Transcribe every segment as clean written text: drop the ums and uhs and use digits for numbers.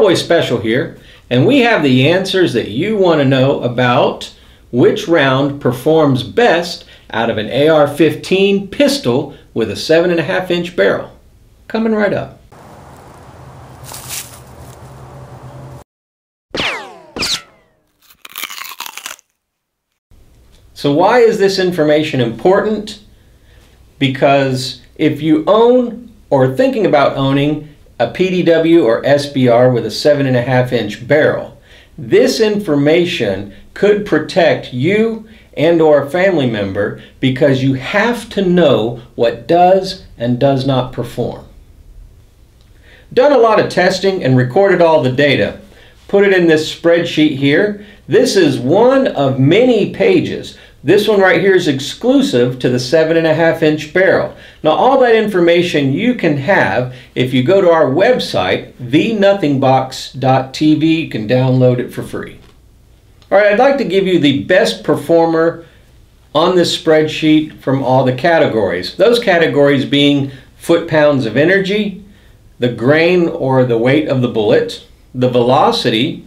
Boy Special here, and we have the answers that you want to know about which round performs best out of an AR-15 pistol with a 7.5-inch barrel. Coming right up. So why is this information important? Because if you own or are thinking about owning a PDW or SBR with a 7.5-inch barrel, this information could protect you and or a family member, because you have to know what does and does not perform. Done a lot of testing and recorded all the data. Put it in this spreadsheet here. This is one of many pages. This one right here is exclusive to the 7.5-inch barrel. Now, all that information you can have if you go to our website, thenothingbox.tv. You can download it for free. All right, I'd like to give you the best performer on this spreadsheet from all the categories. Those categories being foot-pounds of energy, the grain or the weight of the bullet, the velocity,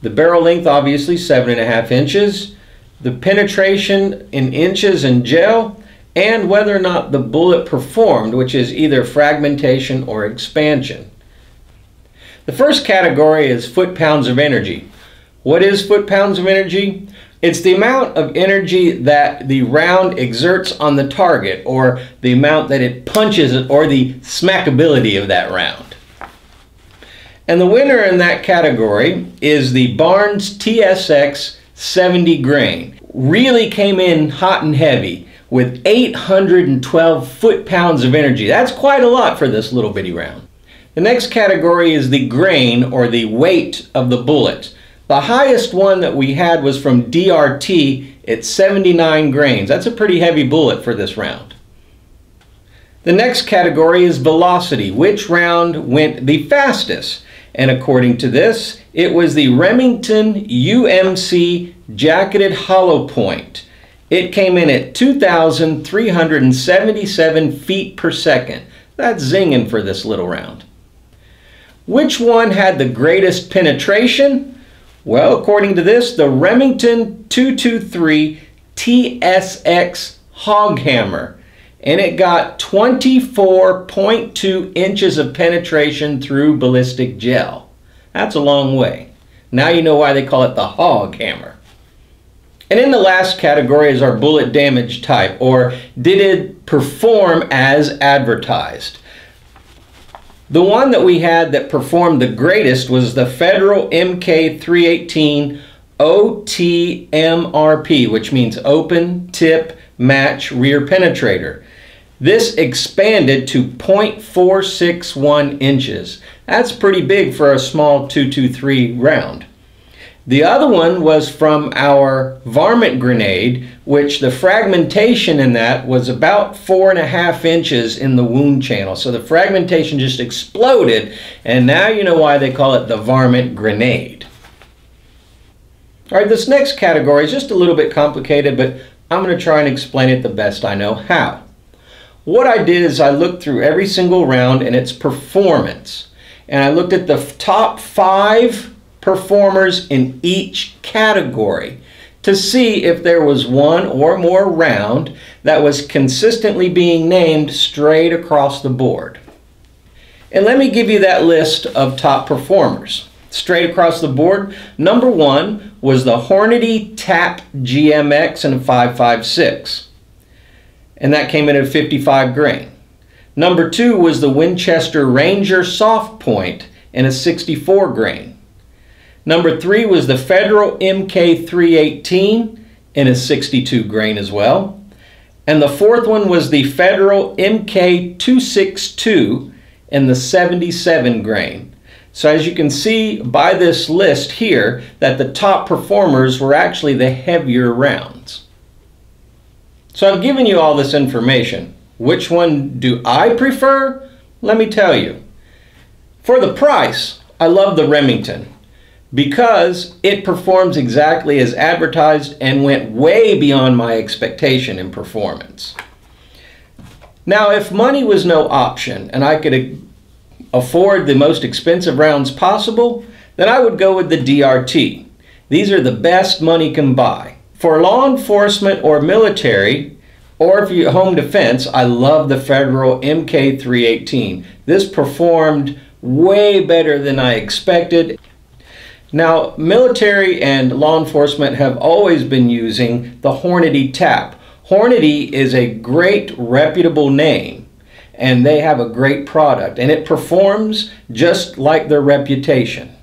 the barrel length, obviously 7.5 inches, the penetration in inches and gel, and whether or not the bullet performed, which is either fragmentation or expansion. The first category is foot-pounds of energy. What is foot-pounds of energy? It's the amount of energy that the round exerts on the target, or the amount that it punches, or the smackability of that round. And the winner in that category is the Barnes TSX 70 grain. Really came in hot and heavy with 812 foot-pounds of energy. That's quite a lot for this little bitty round. The next category is the grain or the weight of the bullet. The highest one that we had was from DRT at 79 grains. That's a pretty heavy bullet for this round. The next category is velocity. Which round went the fastest? And according to this, it was the Remington UMC jacketed hollow point. It came in at 2,377 feet per second. That's zinging for this little round. Which one had the greatest penetration? Well, according to this, the Remington 223 TSX hog hammer. And it got 24.2 inches of penetration through ballistic gel. That's a long way. Now you know why they call it the hog hammer. And in the last category is our bullet damage type, or did it perform as advertised? The one that we had that performed the greatest was the Federal MK318 OTMRP, which means open tip match rear penetrator. This expanded to 0.461 inches. That's pretty big for a small 223 round. The other one was from our varmint grenade, which the fragmentation in that was about 4.5 inches in the wound channel. So the fragmentation just exploded, and now you know why they call it the varmint grenade. All right, this next category is just a little bit complicated, but I'm going to try and explain it the best I know how. What I did is I looked through every single round and its performance, and I looked at the top 5 performers in each category to see if there was one or more round that was consistently being named straight across the board. And let me give you that list of top performers. Straight across the board, number 1 was the Hornady Tap GMX in a 5.56, and that came in at 55 grain. Number 2 was the Winchester Ranger soft point in a 64 grain. Number 3 was the Federal MK318 in a 62 grain as well. And the 4th one was the Federal MK262 in the 77 grain. So as you can see by this list here, that the top performers were actually the heavier rounds. So I've given you all this information. Which one do I prefer? Let me tell you. For the price, I love the Remington, because it performs exactly as advertised and went way beyond my expectation in performance. Now, if money was no option and I could afford the most expensive rounds possible, then I would go with the DRT. These are the best money can buy. For law enforcement or military, or if you home defense, I love the Federal MK318. This performed way better than I expected. Now, military and law enforcement have always been using the Hornady Tap. Hornady is a great reputable name, and they have a great product, and it performs just like their reputation.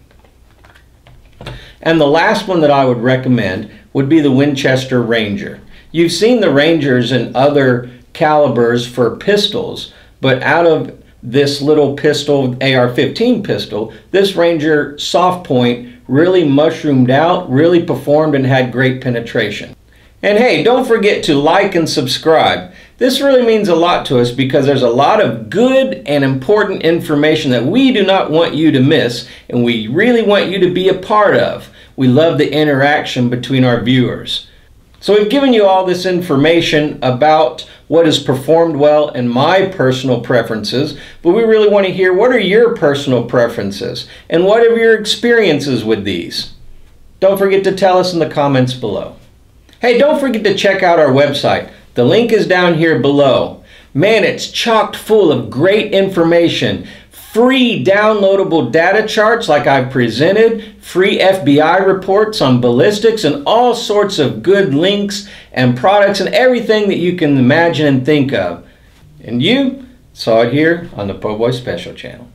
And the last one that I would recommend would be the Winchester Ranger. You've seen the Rangers in other calibers for pistols, but out of this little pistol, AR-15 pistol, this Ranger soft point really mushroomed out, really performed, and had great penetration. And hey, don't forget to like and subscribe. This really means a lot to us because there's a lot of good and important information that we do not want you to miss, and we really want you to be a part of. We love the interaction between our viewers. So we've given you all this information about what has performed well and my personal preferences, but we really want to hear what are your personal preferences and what are your experiences with these. Don't forget to tell us in the comments below. Hey, don't forget to check out our website. The link is down here below. Man, it's chocked full of great information. Free downloadable data charts like I've presented, free FBI reports on ballistics, and all sorts of good links and products and everything that you can imagine and think of. And you saw it here on the Po Boy Special channel.